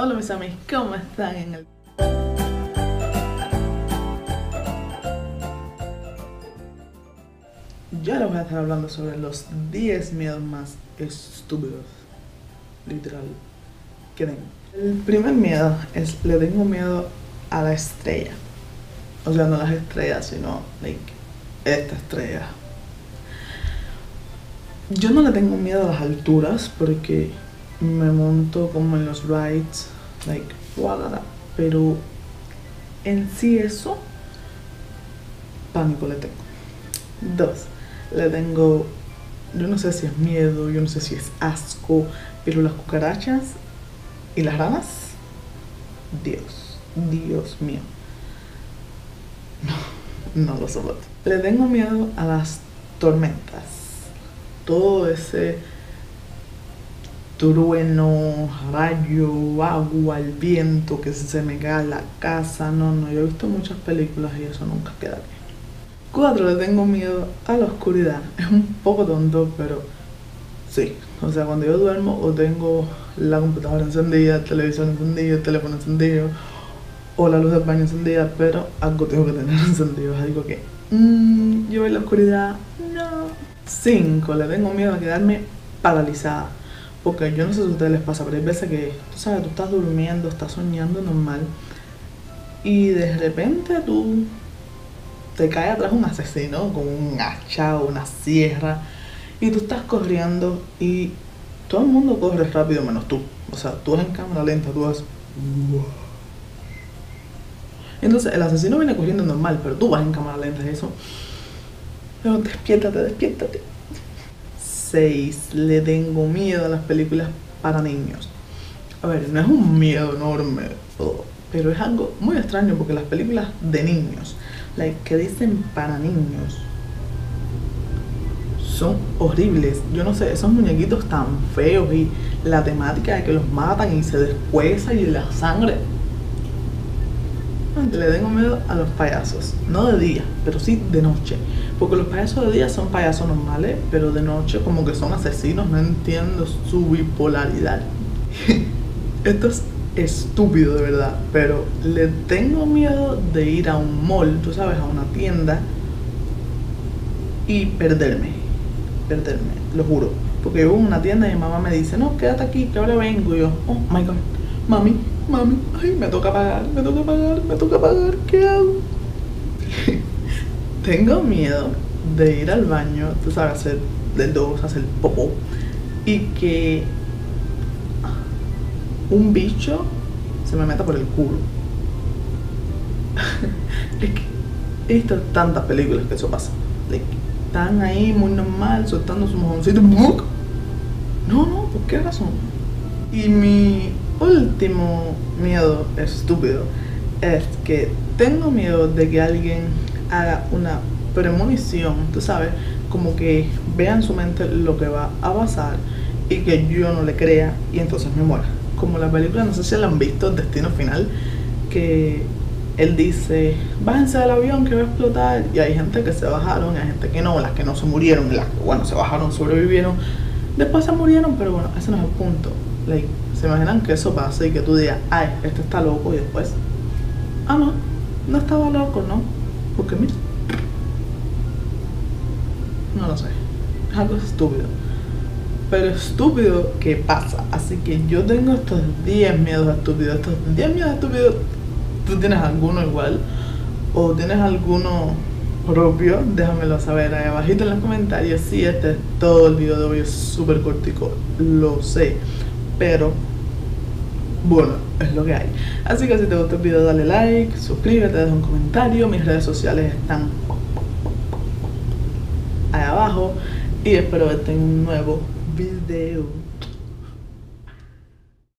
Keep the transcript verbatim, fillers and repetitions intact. Hola mis amigos, ¿cómo están? En el... Yo les voy a estar hablando sobre los diez miedos más estúpidos, literal, que tengo. El primer miedo es, le tengo miedo a la estrella. O sea, no las estrellas, sino, like, esta estrella. Yo no le tengo miedo a las alturas porque me monto como en los rides, like, walala. Pero en sí eso, pánico le tengo. Dos, le tengo, yo no sé si es miedo, yo no sé si es asco, pero las cucarachas y las ranas, Dios, Dios mío, no, no lo soporto. Le tengo miedo a las tormentas, todo ese trueno, rayo, agua, el viento, que se me cae la casa, no, no, yo he visto muchas películas y eso nunca queda bien. Cuatro, le tengo miedo a la oscuridad. Es un poco tonto, pero sí. O sea, cuando yo duermo o tengo la computadora encendida, el televisor encendido, el teléfono encendido o la luz del baño encendida, pero algo tengo que tener encendido. Es algo que mmm, yo en la oscuridad, no. Cinco, le tengo miedo a quedarme paralizada. Porque yo no sé si a ustedes les pasa, pero hay veces que, tú sabes, tú estás durmiendo, estás soñando normal y de repente tú... te cae atrás un asesino con un hacha o una sierra y tú estás corriendo y todo el mundo corre rápido menos tú. O sea, tú vas en cámara lenta, tú vas... Entonces el asesino viene corriendo normal, pero tú vas en cámara lenta y eso... Pero despiértate, despiértate. Seis. Le tengo miedo a las películas para niños. A ver, no es un miedo enorme, pero es algo muy extraño porque las películas de niños... Like, que dicen para niños son horribles. Yo no sé, esos muñequitos tan feos y la temática de que los matan y se descueza y la sangre. Le tengo miedo a los payasos, no de día, pero sí de noche, porque los payasos de día son payasos normales, pero de noche como que son asesinos. No entiendo su bipolaridad. Esto es estúpido de verdad, pero le tengo miedo de ir a un mall, tú sabes, a una tienda y perderme, perderme, lo juro, porque yo voy a una tienda y mi mamá me dice, no, quédate aquí, que ahora vengo, y yo, oh my god, mami, mami, ay, me toca pagar, me toca pagar, me toca pagar, ¿qué hago? Tengo miedo de ir al baño, tú sabes, hacer del dos, hacer popó, y que un bicho se me meta por el culo. Es que he visto tantas películas que eso pasa. Like, están ahí muy normal, soltando su mojoncito. No, no, ¿por qué razón? Y mi último miedo estúpido es que tengo miedo de que alguien haga una premonición, tú sabes, como que vea en su mente lo que va a pasar y que yo no le crea y entonces me muera. Como la película, no sé si la han visto, Destino Final, que él dice, bájense del avión que va a explotar, y hay gente que se bajaron, y hay gente que no, las que no se murieron, las que, bueno, se bajaron, sobrevivieron, después se murieron, pero bueno, ese no es el punto. Like, se imaginan que eso pasa y que tú digas, ay, este está loco, y después, ah, no, no estaba loco, ¿no? Porque mira, no lo sé, es algo estúpido. Pero estúpido que pasa. Así que yo tengo estos diez miedos estúpidos. Estos diez miedos estúpidos. ¿Tú tienes alguno igual? ¿O tienes alguno propio? Déjamelo saber ahí abajito en los comentarios. Sí, este es todo el video de hoy. Es súper cortico, lo sé, pero bueno, es lo que hay. Así que si te gustó el video dale like, suscríbete, deja un comentario. Mis redes sociales están ahí abajo y espero verte en un nuevo video.